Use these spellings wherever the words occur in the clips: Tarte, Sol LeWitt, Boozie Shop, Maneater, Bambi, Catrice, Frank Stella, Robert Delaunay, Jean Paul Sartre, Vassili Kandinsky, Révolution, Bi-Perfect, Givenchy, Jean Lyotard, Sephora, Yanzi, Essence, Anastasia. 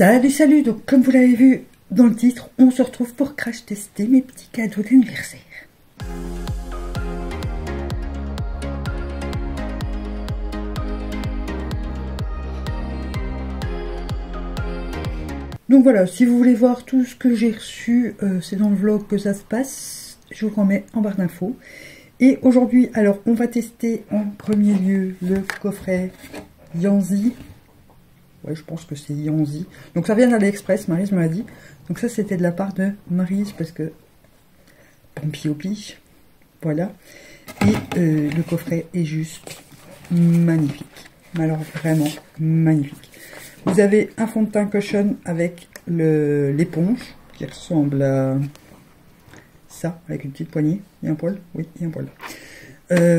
Salut, donc comme vous l'avez vu dans le titre, on se retrouve pour crash tester mes petits cadeaux d'anniversaire. Donc voilà, si vous voulez voir tout ce que j'ai reçu, c'est dans le vlog que ça se passe, je vous remets en barre d'infos. Et aujourd'hui, alors on va tester en premier lieu le coffret Yanzi. Ouais, je pense que c'est Yanzi. Donc ça vient d'AliExpress, Maryse me l'a dit. Donc ça, c'était de la part de Maryse parce que... Pompiopi. Voilà. Et le coffret est juste magnifique. Alors vraiment magnifique. Vous avez un fond de teint cochon avec l'éponge qui ressemble à ça, avec une petite poignée. Il y a un poil? Oui, il y a un poil.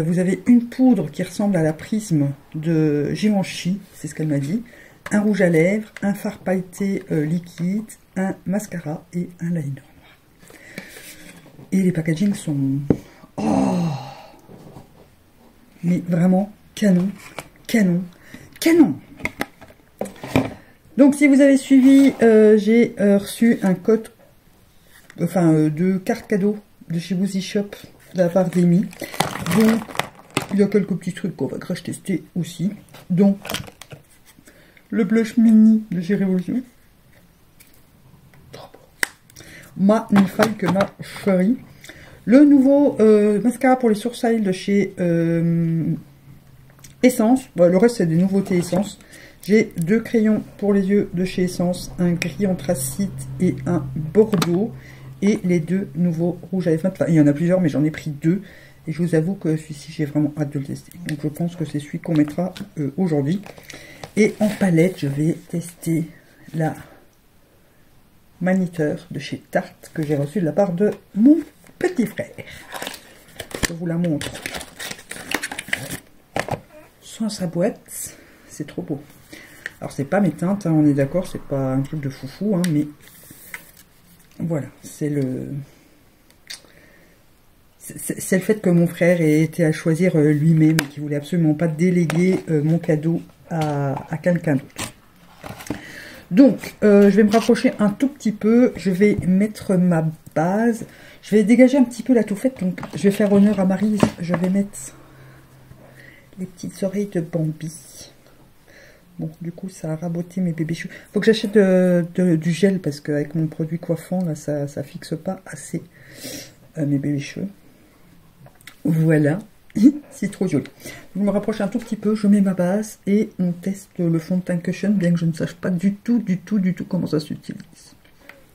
Vous avez une poudre qui ressemble à la prisme de Givenchy, c'est ce qu'elle m'a dit. Un rouge à lèvres, un fard pailleté liquide, un mascara et un liner noir. Et les packagings sont... Oh! Mais vraiment, canon, canon, canon! Donc si vous avez suivi, j'ai reçu un code, enfin deux cartes cadeaux de chez Boozie Shop de la part d'Amy. Donc il y a quelques petits trucs qu'on va crash tester aussi. Donc le blush mini de chez Révolution. Magnifique que ma chérie. Le nouveau mascara pour les sourcils de chez Essence. Bon, le reste, c'est des nouveautés Essence. J'ai deux crayons pour les yeux de chez Essence. Un gris anthracite et un bordeaux. Et les deux nouveaux rouges à lèvres. Enfin, il y en a plusieurs, mais j'en ai pris deux. Et je vous avoue que celui-ci, j'ai vraiment hâte de le tester. Donc, je pense que c'est celui qu'on mettra aujourd'hui. Et en palette, je vais tester la Maneater de chez Tarte que j'ai reçue de la part de mon petit frère. Je vous la montre sans sa boîte. C'est trop beau. Alors, c'est pas mes teintes, hein, on est d'accord, c'est pas un truc de foufou, hein, mais voilà, c'est le... C'est le fait que mon frère ait été à choisir lui-même et qu'il voulait absolument pas déléguer mon cadeau à quelqu'un d'autre. Donc, je vais me rapprocher un tout petit peu. Je vais mettre ma base. Je vais dégager un petit peu la touffette. Donc, je vais faire honneur à Maryse. Je vais mettre les petites oreilles de Bambi. Bon, du coup, ça a raboté mes bébés choux. Faut que j'achète du gel parce qu'avec mon produit coiffant, là, ça fixe pas assez mes bébés cheveux. Voilà, c'est trop joli. Je me rapproche un tout petit peu, je mets ma base et on teste le fond de teint cushion, bien que je ne sache pas du tout comment ça s'utilise.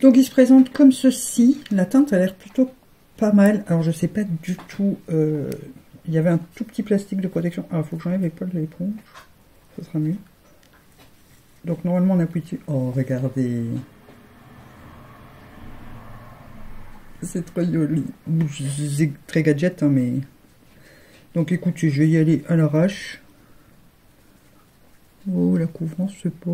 Donc il se présente comme ceci. La teinte a l'air plutôt pas mal. Alors je sais pas du tout. Il y avait un tout petit plastique de protection. Alors il faut que j'enlève les poils de l'éponge. Ça sera mieux. Donc normalement on appuie dessus. Oh regardez. C'est très joli. C'est très gadget, hein, mais... Donc, écoutez, je vais y aller à l'arrache. Oh, la couvrance, c'est pas...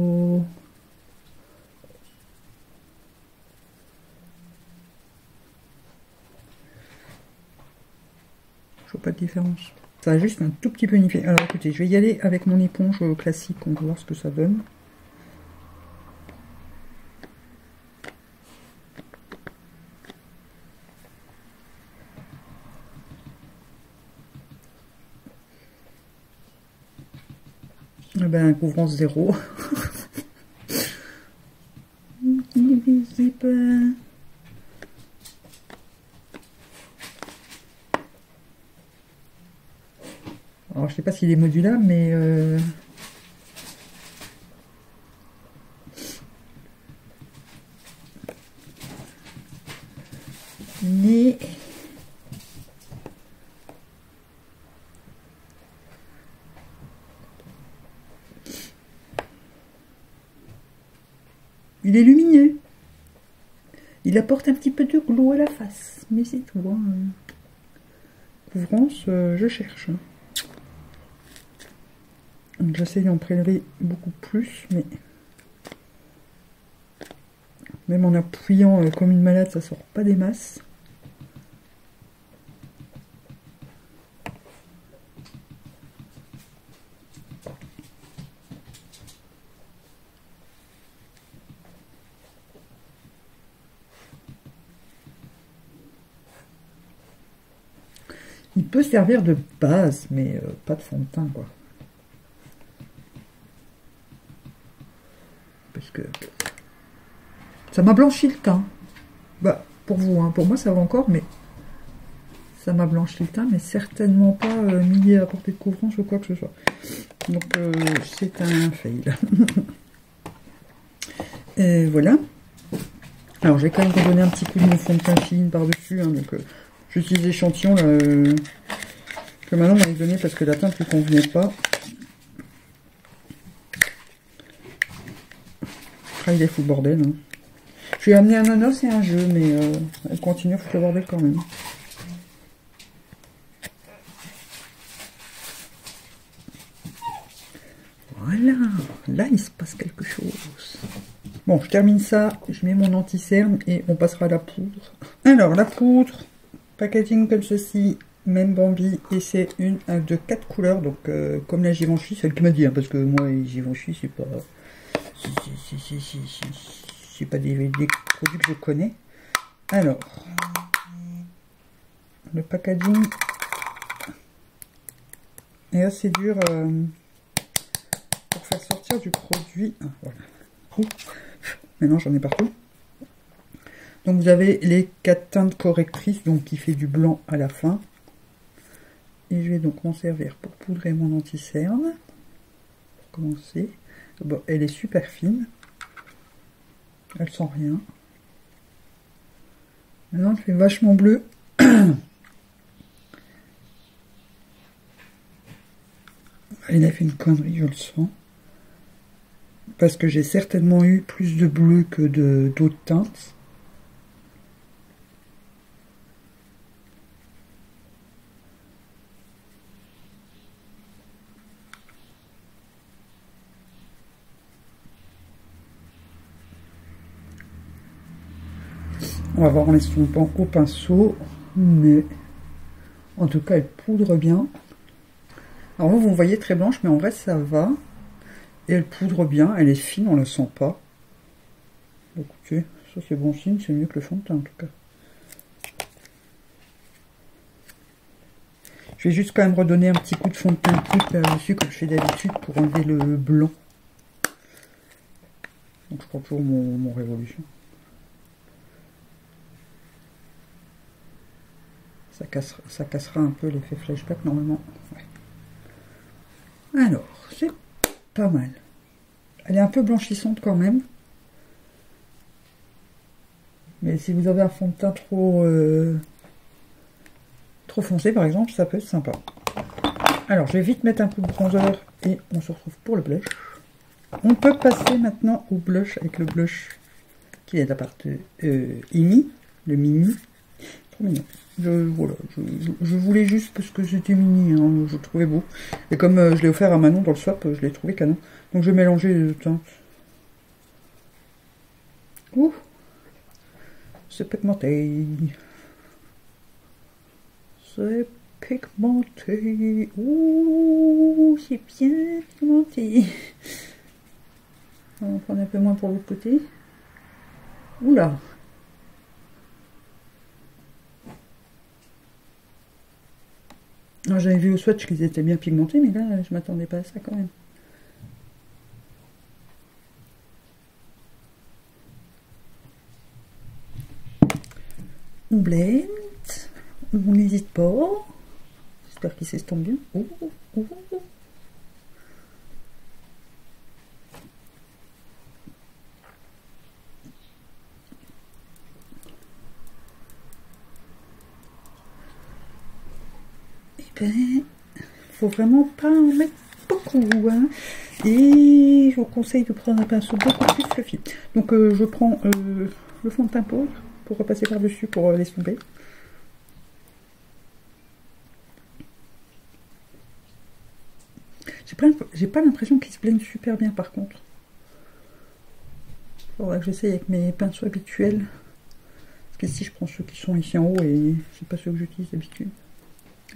Je vois pas de différence. Ça a juste un tout petit peu unifié. Alors, écoutez, je vais y aller avec mon éponge classique. On va voir ce que ça donne. Ben, couvrance zéro. Alors, je sais pas s'il est modulable, mais il est lumineux. Il apporte un petit peu de glow à la face. Mais c'est tout. Hein. Couvrance, je cherche. J'essaie d'en prélever beaucoup plus. Mais même en appuyant comme une malade, ça sort pas des masses. Il peut servir de base, mais pas de fond de teint, quoi. Parce que ça m'a blanchi le teint. Bah, pour vous, hein. Pour moi, ça va encore, mais ça m'a blanchi le teint, mais certainement pas mis à portée de couvranche ou quoi que ce soit. Donc, c'est un fail. Et voilà. Alors, j'ai quand même redonné un petit coup de mon fond de teint fine par-dessus, hein, donc juste les échantillons là, que maintenant on va les donner parce que la teinte ne convenait pas. Ah, il est fou le bordel. Hein. Je lui ai amené un ananas et un jeu, mais elle continue à foutre le bordel quand même. Voilà, là il se passe quelque chose. Bon, je termine ça, je mets mon anti-cerne et on passera à la poudre. Alors, la poudre, packaging comme ceci, même Bambi, et c'est une de 4 couleurs, donc comme la Givenchy, celle qui m'a dit, hein, parce que moi, les Givenchy, c'est pas... C'est pas des produits que je connais. Alors, le packaging est assez dur pour faire sortir du produit. Ah, voilà. Ouh. Maintenant j'en ai partout. Donc vous avez les 4 teintes correctrices, donc qui fait du blanc à la fin. Et je vais donc m'en servir pour poudrer mon anti-cerne. Pour commencer. Bon, elle est super fine. Elle sent rien. Maintenant, elle fait vachement bleu. Elle a fait une connerie, je le sens. Parce que j'ai certainement eu plus de bleu que d'autres teintes. On va voir en les soupant au pinceau, mais en tout cas elle poudre bien. Alors vous voyez très blanche, mais en vrai ça va. Et elle poudre bien, elle est fine, on ne la sent pas. Écoutez, ça c'est bon signe, c'est mieux que le fond de teint en tout cas. Je vais juste quand même redonner un petit coup de fond de teint par-dessus comme je fais d'habitude pour enlever le blanc. Donc je prends toujours mon Révolution. Ça cassera un peu l'effet flashback normalement. Ouais. Alors, c'est pas mal. Elle est un peu blanchissante quand même. Mais si vous avez un fond de teint trop foncé par exemple, ça peut être sympa. Alors, je vais vite mettre un coup de bronzer et on se retrouve pour le blush. On peut passer maintenant au blush avec le blush qui est de la partie IMI, le mini. Trop mignon. Voilà, je voulais juste parce que c'était mini, hein, je le trouvais beau. Et comme je l'ai offert à Manon dans le swap, je l'ai trouvé canon. Donc je vais mélanger les deux teintes. Ouh, c'est pigmenté. C'est pigmenté. Ouh, c'est bien pigmenté. On va prendre un peu moins pour l'autre côté. Oula. J'avais vu au swatch qu'ils étaient bien pigmentés, mais là, je m'attendais pas à ça quand même. On blend, on n'hésite pas. J'espère qu'il s'estompe bien. Oh, oh, oh, oh. Faut vraiment pas en mettre beaucoup, hein. Et je vous conseille de prendre un pinceau beaucoup plus fluffy. Donc je prends le fond de teint pauvre pour repasser par dessus pour laisser tomber. J'ai pas l'impression qu'il se blende super bien par contre. Faudra que j'essaye avec mes pinceaux habituels. Parce que si je prends ceux qui sont ici en haut et c'est pas ceux que j'utilise d'habitude.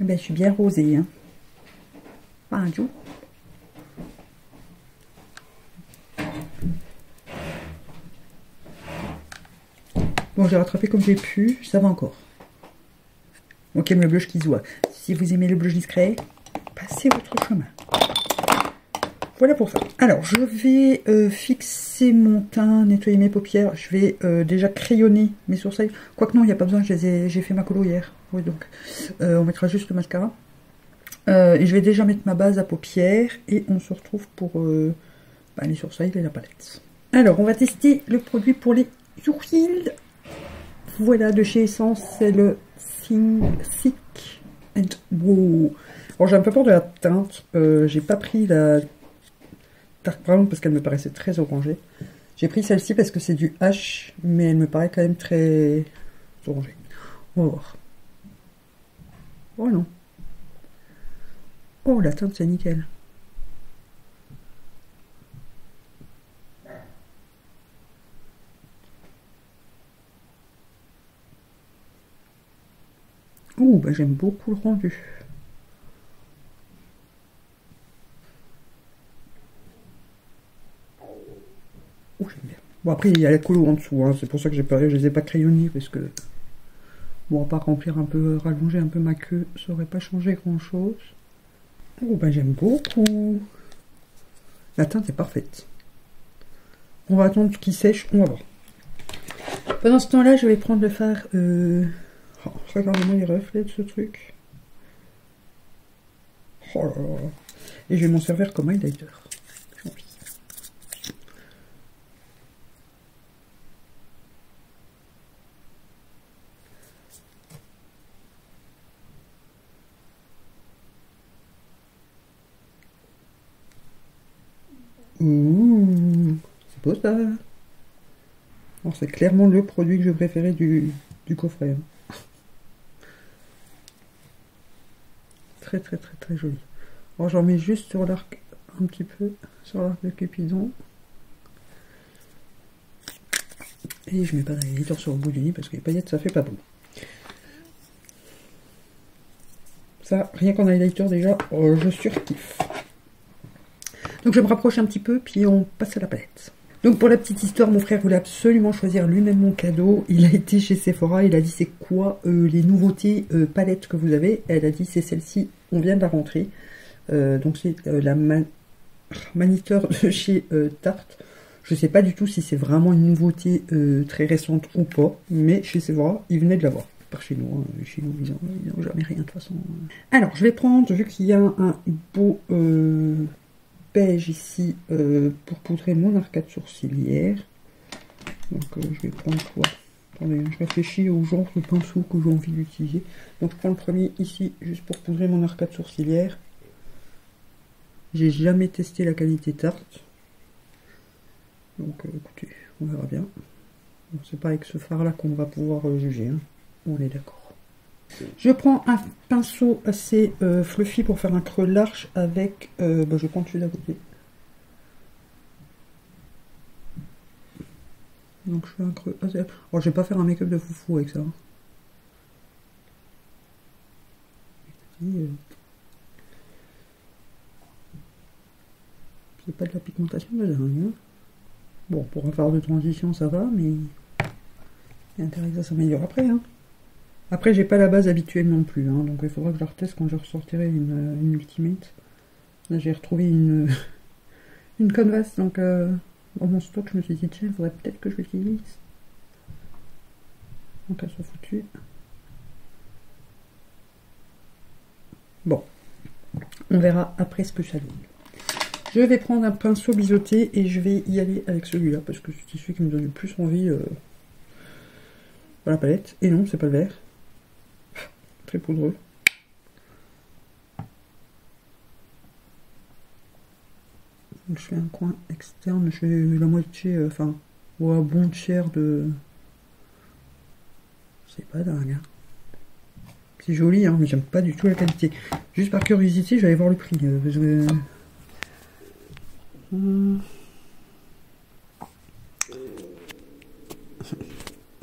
Eh bien, je suis bien rosée, hein. Pas un tout. Bon, j'ai rattrapé comme j'ai pu, ça va encore. Donc, aime le blush qui se voit. Si vous aimez le blush discret, passez votre chemin. Voilà pour ça. Alors, je vais fixer mon teint, nettoyer mes paupières. Je vais déjà crayonner mes sourcils. Quoique non, il n'y a pas besoin, j'ai fait ma colo hier. Oui, donc, on mettra juste le mascara. Et je vais déjà mettre ma base à paupières. Et on se retrouve pour les sourcils et la palette. Alors, on va tester le produit pour les sourcils. Voilà, de chez Essence, c'est le Thick and Wow. Alors, j'ai un peu peur de la teinte. J'ai pas pris la Tarte Brown parce qu'elle me paraissait très orangée. J'ai pris celle-ci parce que c'est du H, mais elle me paraît quand même très orangée. On va voir. Oh non. Oh, la teinte, c'est nickel. Oh, bah, j'aime beaucoup le rendu. Oh, j'aime bien. Bon, après, il y a la colo en dessous, hein. C'est pour ça que j'ai pas, je les ai pas crayonnés, parce que... Bon, à part remplir un peu, rallonger un peu ma queue, ça aurait pas changé grand-chose. Oh, bah, j'aime beaucoup. La teinte est parfaite. On va attendre qu'il sèche, on va voir. Pendant ce temps-là, je vais prendre le fard... Oh, regardez-moi les reflets de ce truc. Oh là là. Et je vais m'en servir comme highlighter. C'est beau ça. Alors, c'est clairement le produit que je préférais du coffret. Hein. Très très très très joli. Alors j'en mets juste sur l'arc, un petit peu sur l'arc de Cupidon, et je mets pas d'highlighter sur le bout du nez parce que les paillettes ça fait pas bon. Ça, rien qu'en highlighter déjà, je surkiffe. Donc je me rapproche un petit peu puis on passe à la palette. Donc pour la petite histoire, mon frère voulait absolument choisir lui-même mon cadeau. Il a été chez Sephora, il a dit c'est quoi les nouveautés palettes que vous avez. Elle a dit c'est celle-ci, on vient de la rentrée. Donc c'est la Maneater de chez Tarte. Je sais pas du tout si c'est vraiment une nouveauté très récente ou pas, mais chez Sephora, il venait de l'avoir. Par chez nous, hein. Chez nous ils n'ont jamais rien de toute façon. Alors je vais prendre, vu qu'il y a un beau... beige ici pour poudrer mon arcade sourcilière. Donc je vais prendre quoi? Attendez, je réfléchis au genre de pinceau que j'ai envie d'utiliser. Donc je prends le premier ici juste pour poudrer mon arcade sourcilière. J'ai jamais testé la qualité Tarte. Donc écoutez, on verra bien. Bon, c'est pas avec ce fard là qu'on va pouvoir juger. Hein. On est d'accord. Je prends un pinceau assez fluffy pour faire un creux large avec... je prends celui d'à côté. Donc je fais un creux assez... Alors je vais pas faire un make-up de foufou avec ça. C'est pas de la pigmentation de dingue. Hein. Bon, pour un fard de transition ça va, mais... Il y a intérêt que ça s'améliore après, hein. Après, j'ai pas la base habituelle non plus, hein, donc il faudra que je la reteste quand je ressortirai une Ultimate. Là, j'ai retrouvé une Canvas, donc dans mon stock, je me suis dit, tiens, il faudrait peut-être que je l'utilise. Donc, elles sont foutues. Bon, on verra après ce que ça donne. Je vais prendre un pinceau biseauté et je vais y aller avec celui-là, parce que c'est celui qui me donne le plus envie dans la palette. Et non, c'est pas le vert. Très poudreux. Je fais un coin externe, je fais la moitié, ou un bon tiers de... C'est pas dingue, hein. C'est joli, hein, mais j'aime pas du tout la qualité. Juste par curiosité, j'allais voir le prix. Parce que...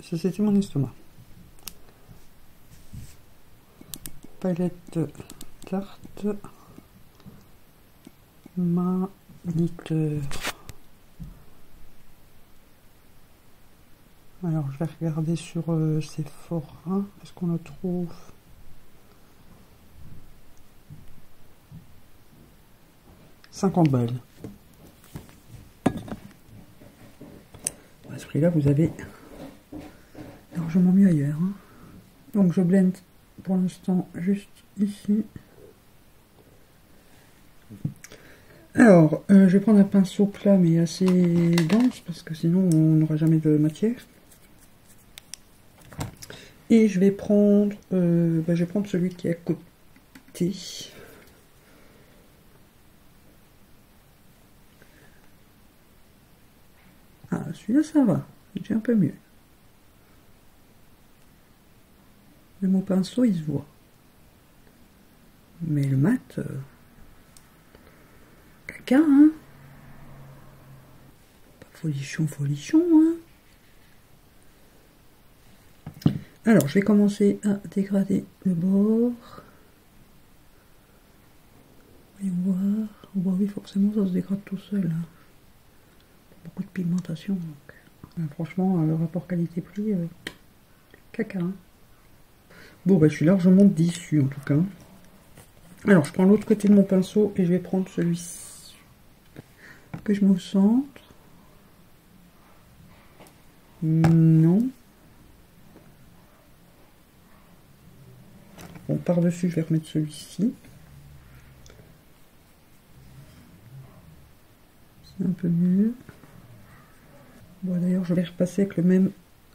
Ça, c'était mon estomac. Palette Tarte Maneater. Alors je vais regarder sur Sephora. Est-ce qu'on la trouve? 50 balles. À ce prix-là, vous avez largement mieux ailleurs. Hein. Donc je blende pour l'instant juste ici. Alors, je vais prendre un pinceau plat mais assez dense parce que sinon on n'aura jamais de matière. Et je vais prendre, je vais prendre celui qui est à côté. Ah, celui-là ça va, j'ai un peu mieux. Mais mon pinceau il se voit. Mais le mat... caca, hein. Pas folichon, folichon, hein. Alors, je vais commencer à dégrader le bord. Voyons voir. Bon, oui, forcément, ça se dégrade tout seul. Hein. Beaucoup de pigmentation. Donc. Ben, franchement, le rapport qualité-prix, caca. Hein. Bon, ben, je suis largement déçue, en tout cas. Alors, je prends l'autre côté de mon pinceau et je vais prendre celui-ci. Que je mets au centre. Non. Bon, par-dessus, je vais remettre celui-ci. C'est un peu mieux. Bon, d'ailleurs, je vais repasser avec le même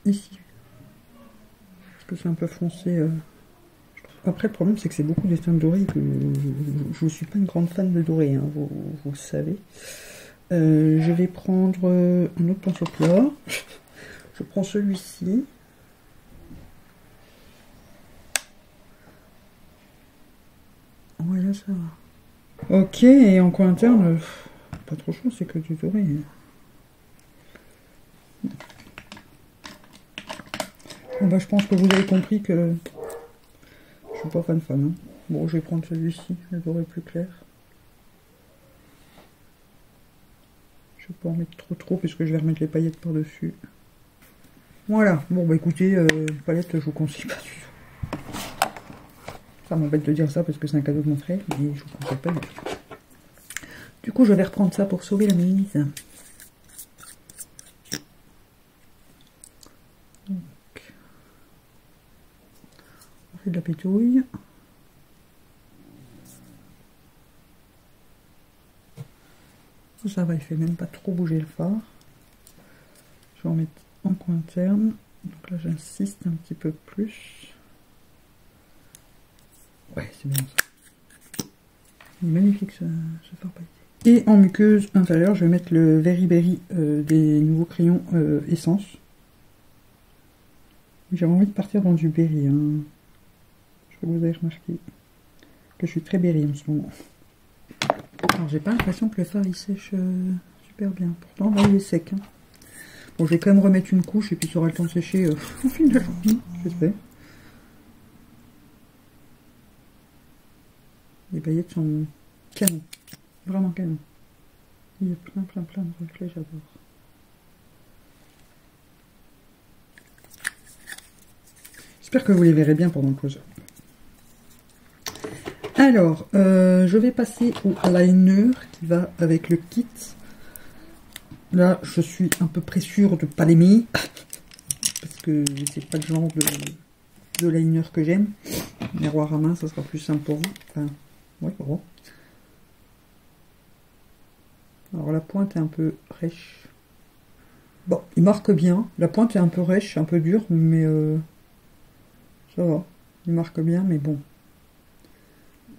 ici. Parce que c'est un peu foncé. Après, le problème, c'est que c'est beaucoup des teintes dorées. Que je ne suis pas une grande fan de doré, hein, vous le savez. Je vais prendre un autre pinceau plat. Je prends celui-ci. Ouais, là, ça va. Ok, et en coin interne, pas trop chaud, c'est que du doré. Hein. Bon, bah, je pense que vous avez compris que... je suis pas fan. Hein. Bon, je vais prendre celui-ci, le doré plus clair. Je vais pas en mettre trop puisque je vais remettre les paillettes par-dessus. Voilà, bon bah écoutez, palette je vous conseille pas du tout. Ça m'embête de dire ça parce que c'est un cadeau de mon frère, mais je vous conseille pas du tout. Du coup je vais reprendre ça pour sauver la mise. De la pétouille. Ça va, il fait même pas trop bouger le fard. Je vais en mettre en coin interne. Donc là, j'insiste un petit peu plus. Ouais, c'est bien ça. Il est magnifique ce fard pailleté. Et en muqueuse inférieure, je vais mettre le Very Berry des nouveaux crayons Essence. J'avais envie de partir dans du berry. Hein. Vous avez remarqué que je suis très berry en ce moment. Alors j'ai pas l'impression que le fard il sèche super bien. Pourtant là il est sec. Hein. Bon je vais quand même remettre une couche et puis ça aura le temps de sécher au fil de la journée, j'espère. Les paillettes sont canon, vraiment canon. Il y a plein de reflets, j'adore. J'espère que vous les verrez bien pendant le close-up. Alors, je vais passer au liner qui va avec le kit. Là, je suis à peu près sûre de ne pas l'aimer. Parce que c'est pas le genre de liner que j'aime. Miroir à main, ça sera plus simple pour vous. Enfin, ouais, bon. Alors, la pointe est un peu rêche. Bon, il marque bien. La pointe est un peu rêche, un peu dure, mais ça va. Il marque bien, mais bon.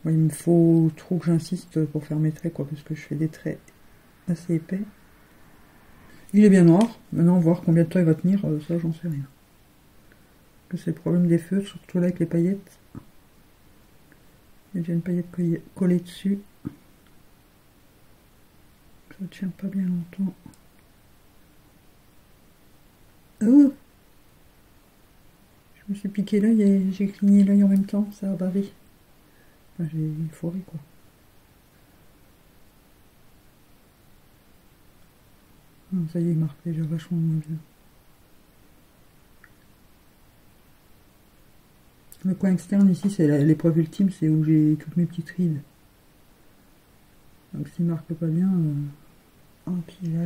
Il me faut trop que j'insiste pour faire mes traits, quoi, parce que je fais des traits assez épais. Il est bien noir. Maintenant, voir combien de temps il va tenir, ça, j'en sais rien. C'est le problème des feutres, surtout là avec les paillettes. Il y a déjà une paillette collée dessus. Ça ne tient pas bien longtemps. Oh, je me suis piqué l'œil et j'ai cligné l'œil en même temps. Ça a bavé. J'ai une forêt quoi. Ah, ça y est, il marque déjà vachement moins bien. Le coin externe ici, c'est l'épreuve ultime, c'est où j'ai toutes mes petites rides. Donc s'il ne marque pas bien, oh, puis là,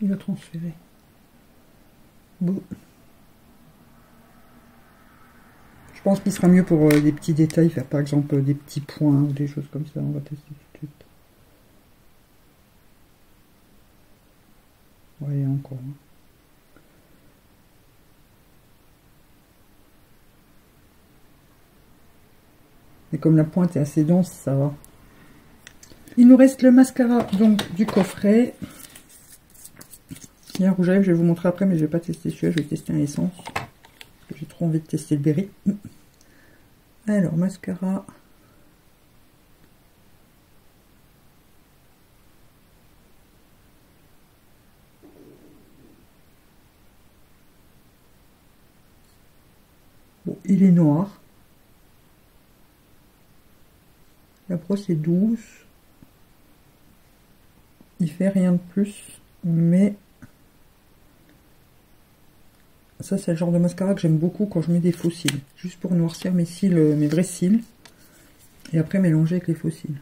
il a transféré. Bon. Je pense qu'il sera mieux pour des petits détails, faire par exemple des petits points ou des choses comme ça. On va tester tout de suite. Ouais, encore. Hein. Et comme la pointe est assez dense, ça va. Il nous reste le mascara donc du coffret. Il y a un rouge à lèvres, je vais vous montrer après, mais je ne vais pas tester celui-là, je vais tester un Essence. J'ai trop envie de tester le berry. Alors, mascara. Bon, il est noir. La brosse est douce. Il fait rien de plus, mais ça c'est le genre de mascara que j'aime beaucoup quand je mets des faux cils, juste pour noircir mes cils, mes vrais cils, et après mélanger avec les faux cils.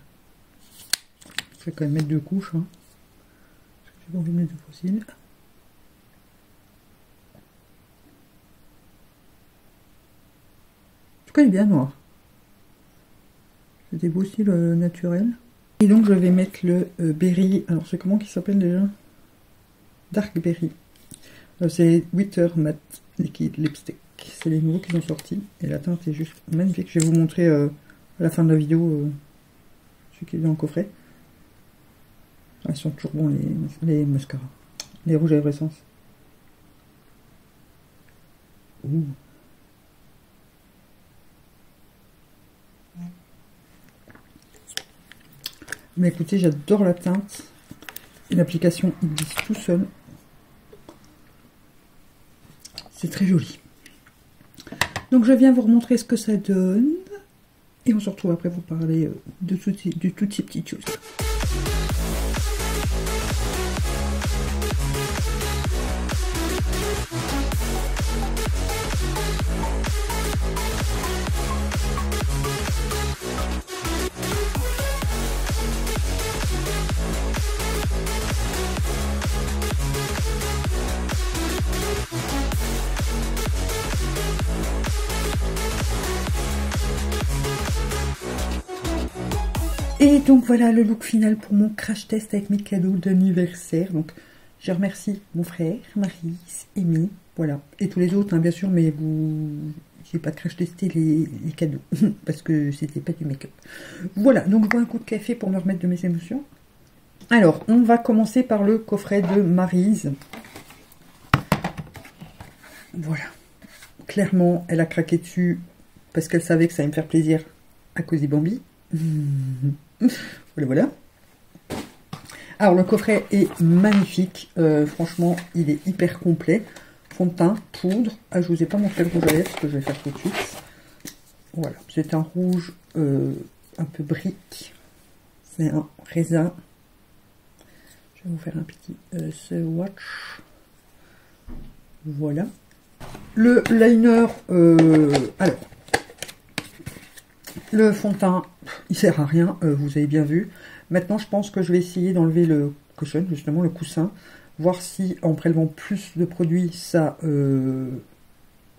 Je vais quand même mettre deux couches, hein, parce que j'ai pas envie de mettre de faux cils. En tout cas, il est bien noir. C'est des beaux cils naturels. Et donc je vais mettre le berry, alors c'est comment qu'il s'appelle déjà? Dark berry. C'est Witter Matte Liquid Lipstick. C'est les nouveaux qui sont sortis. Et la teinte est juste magnifique. Je vais vous montrer à la fin de la vidéo celui qui est dans le coffret. Ah, ils sont toujours bons les mascaras. Les rouges à lèvres Essence. Ouh. Mais écoutez, j'adore la teinte. L'application, il glisse tout seul. C'est très joli. Donc, je viens vous remontrer ce que ça donne. Et on se retrouve après pour parler de toutes ces petites choses. Et donc voilà le look final pour mon crash test avec mes cadeaux d'anniversaire. Donc je remercie mon frère, Marie, Amy, voilà, et tous les autres, hein, bien sûr, mais vous, j'ai pas crash testé les cadeaux parce que c'était pas du make-up. Voilà, donc je bois un coup de café pour me remettre de mes émotions. Alors on va commencer par le coffret de Maryse. Voilà, clairement elle a craqué dessus parce qu'elle savait que ça allait me faire plaisir à cause des Bambi. Voilà, voilà. Alors le coffret est magnifique, franchement il est hyper complet. Fond de teint, poudre. Ah, je vous ai pas montré le rouge à lèvres que je vais faire tout de suite. Voilà, c'est un rouge un peu brique. C'est un raisin. Je vais vous faire un petit swatch. Voilà. Le liner, alors le fond de teint, il sert à rien, vous avez bien vu. Maintenant, je pense que je vais essayer d'enlever le cushion, justement, le coussin. Voir si, en prélevant plus de produits, ça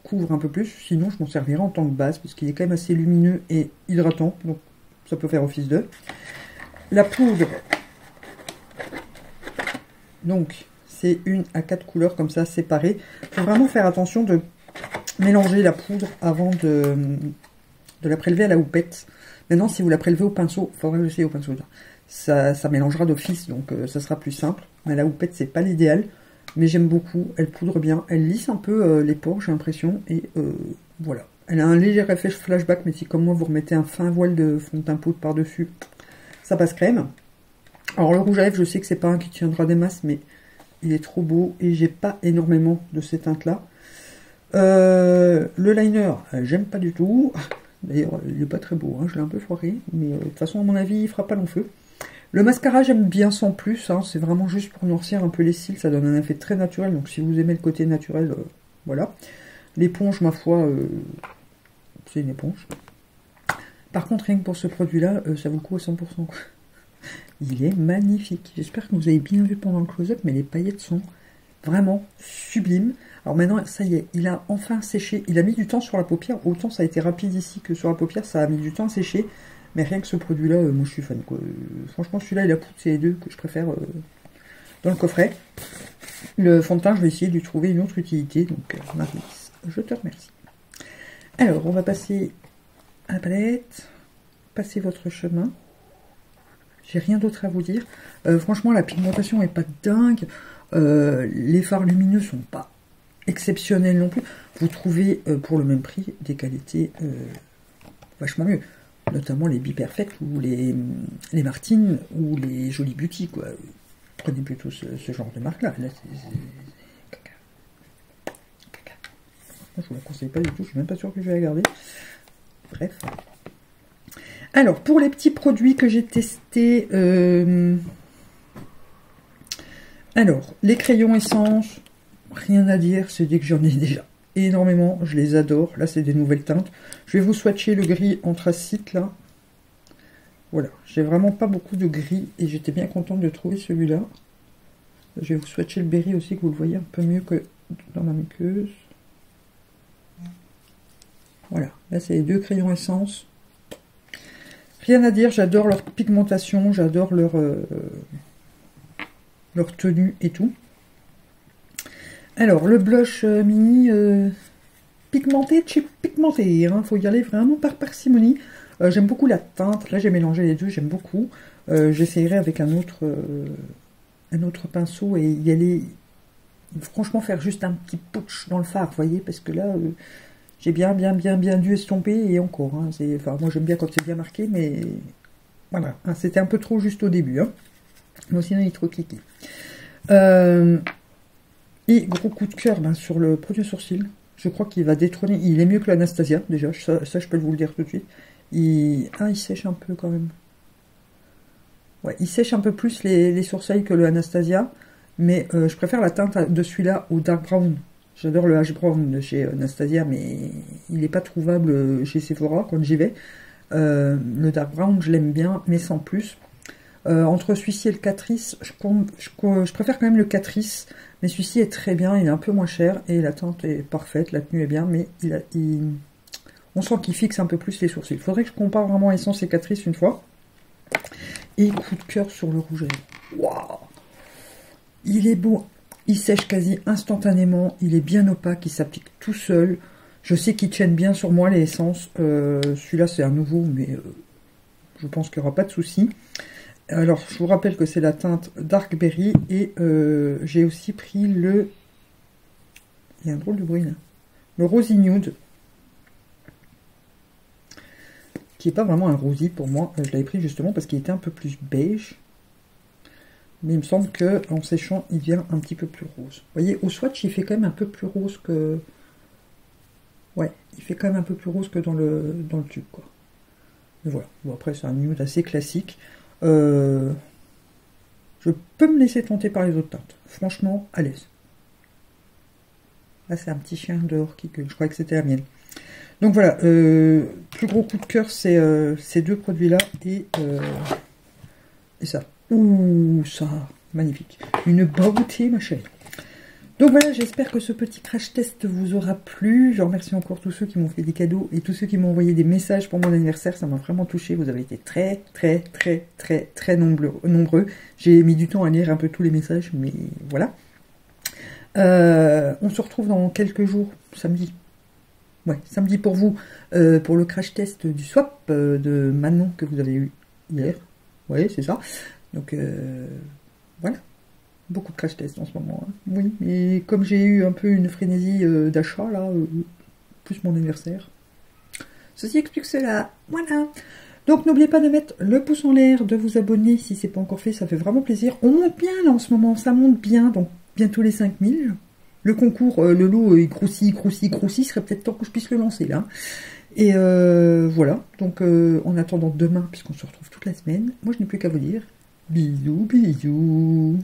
couvre un peu plus. Sinon, je m'en servirai en tant que base, parce qu'il est quand même assez lumineux et hydratant. Donc, ça peut faire office de. La poudre. Donc, c'est une à quatre couleurs, comme ça, séparées. Il faut vraiment faire attention de mélanger la poudre avant de la prélever à la houppette. Maintenant, si vous la prélevez au pinceau, il faudrait l'essayer au pinceau. Ça mélangera d'office, donc ça sera plus simple. Mais la houppette, c'est pas l'idéal. Mais j'aime beaucoup, elle poudre bien. Elle lisse un peu les pores, j'ai l'impression. Et voilà. Elle a un léger effet flashback, mais si comme moi, vous remettez un fin voile de fond de teint poudre par-dessus, ça passe crème. Alors le rouge à lèvres, je sais que c'est pas un qui tiendra des masses, mais il est trop beau. Et j'ai pas énormément de ces teintes-là. Le liner, j'aime pas du tout. D'ailleurs, il n'est pas très beau, hein, je l'ai un peu foiré, mais de toute façon, à mon avis, il ne fera pas long feu. Le mascara, j'aime bien sans plus, hein, c'est vraiment juste pour noircir un peu les cils, ça donne un effet très naturel, donc si vous aimez le côté naturel, voilà. L'éponge, ma foi, c'est une éponge. Par contre, rien que pour ce produit-là, ça vaut le coup à 100%. Il est magnifique. J'espère que vous avez bien vu pendant le close-up, mais les paillettes sont vraiment sublimes. Alors maintenant, ça y est, il a enfin séché. Il a mis du temps sur la paupière. Autant ça a été rapide ici que sur la paupière, ça a mis du temps à sécher. Mais rien que ce produit-là, moi je suis fan, quoi. Franchement, celui-là, il a poutre, c'est les deux que je préfère dans le coffret. Le fond de teint, je vais essayer de lui trouver une autre utilité. Donc, Marie, je te remercie. Alors, on va passer à la palette. Passez votre chemin. J'ai rien d'autre à vous dire. Franchement, la pigmentation est pas dingue. Les fards lumineux sont pas exceptionnels non plus. Vous trouvez pour le même prix des qualités vachement mieux. Notamment les Bi-Perfect ou les Martine ou les Jolies Beauty, quoi. Prenez plutôt ce genre de marque là. Là, c'est caca. Caca. Je vous la conseille pas du tout, je suis même pas sûre que je vais la garder. Bref. Alors, pour les petits produits que j'ai testés, alors, les crayons essence, rien à dire, c'est dit que j'en ai déjà énormément, je les adore. Là, c'est des nouvelles teintes. Je vais vous swatcher le gris anthracite, là. Voilà, j'ai vraiment pas beaucoup de gris et j'étais bien contente de trouver celui-là. Je vais vous swatcher le berry aussi, que vous le voyez un peu mieux que dans ma muqueuse. Voilà, là, c'est les deux crayons essence. Rien à dire, j'adore leur pigmentation, j'adore leur tenue et tout. Alors, le blush mini pigmenté de chez Pigmenté, hein, faut y aller vraiment par parcimonie. J'aime beaucoup la teinte, là j'ai mélangé les deux, j'aime beaucoup. J'essayerai avec un autre pinceau et y aller, franchement faire juste un petit putsch dans le fard, vous voyez, parce que là... j'ai bien dû estomper, et encore. Hein, enfin, moi, j'aime bien quand c'est bien marqué, mais voilà. Hein, c'était un peu trop juste au début. Hein. Mais sinon, il est trop kiki. Et gros coup de cœur ben, sur le produit sourcil. Je crois qu'il va détrôner. Il est mieux que l'Anastasia, déjà. Ça, je peux vous le dire tout de suite. Il sèche un peu, quand même. Ouais, il sèche un peu plus les sourcils que le Anastasia. Mais je préfère la teinte de celui-là au dark brown. J'adore le Ash Brown de chez Anastasia, mais il n'est pas trouvable chez Sephora quand j'y vais. Le Dark Brown, je l'aime bien, mais sans plus. Entre celui-ci et le Catrice, je préfère quand même le Catrice. Mais celui-ci est très bien, il est un peu moins cher, et la teinte est parfaite, la tenue est bien, mais on sent qu'il fixe un peu plus les sourcils. Il faudrait que je compare vraiment Essence et Catrice une fois. Et coup de cœur sur le rouge à lèvres. Waouh! Il est beau! Il sèche quasi instantanément, il est bien opaque, il s'applique tout seul. Je sais qu'il tienne bien sur moi les essences. Celui-là c'est un nouveau, mais je pense qu'il n'y aura pas de souci. Alors je vous rappelle que c'est la teinte Dark Berry et j'ai aussi pris le... Il y a un drôle de bruit là. Le Rosy Nude. Qui n'est pas vraiment un rosy pour moi. Je l'avais pris justement parce qu'il était un peu plus beige. Mais il me semble qu'en séchant, il devient un petit peu plus rose. Vous voyez, au swatch, il fait quand même un peu plus rose que... Ouais, il fait quand même un peu plus rose que dans le tube, quoi. Mais voilà. Bon, après, c'est un nude assez classique. Je peux me laisser tenter par les autres teintes. Franchement, à l'aise. Là, c'est un petit chien dehors qui gueule. Je croyais que c'était la mienne. Donc voilà, plus gros coup de cœur, c'est ces deux produits-là et ça. Ouh, ça, magnifique. Une beauté, ma chérie. Donc voilà, j'espère que ce petit crash test vous aura plu. Je remercie encore tous ceux qui m'ont fait des cadeaux et tous ceux qui m'ont envoyé des messages pour mon anniversaire. Ça m'a vraiment touchée. Vous avez été très nombreux. J'ai mis du temps à lire un peu tous les messages, mais voilà. On se retrouve dans quelques jours, samedi. Ouais, samedi pour vous, pour le crash test du swap de Manon que vous avez eu hier. Ouais, c'est ça. Donc voilà, beaucoup de crash tests en ce moment. Hein. Oui, mais comme j'ai eu un peu une frénésie d'achat là, plus mon anniversaire. Ceci explique cela. Voilà. Donc n'oubliez pas de mettre le pouce en l'air, de vous abonner si c'est pas encore fait, ça fait vraiment plaisir. On monte bien là en ce moment, ça monte bien, donc bientôt les 5000. Le concours, le lot il grossit, serait peut-être temps que je puisse le lancer là. Et voilà, donc en attendant demain, puisqu'on se retrouve toute la semaine, moi je n'ai plus qu'à vous dire. Bisous, bisous.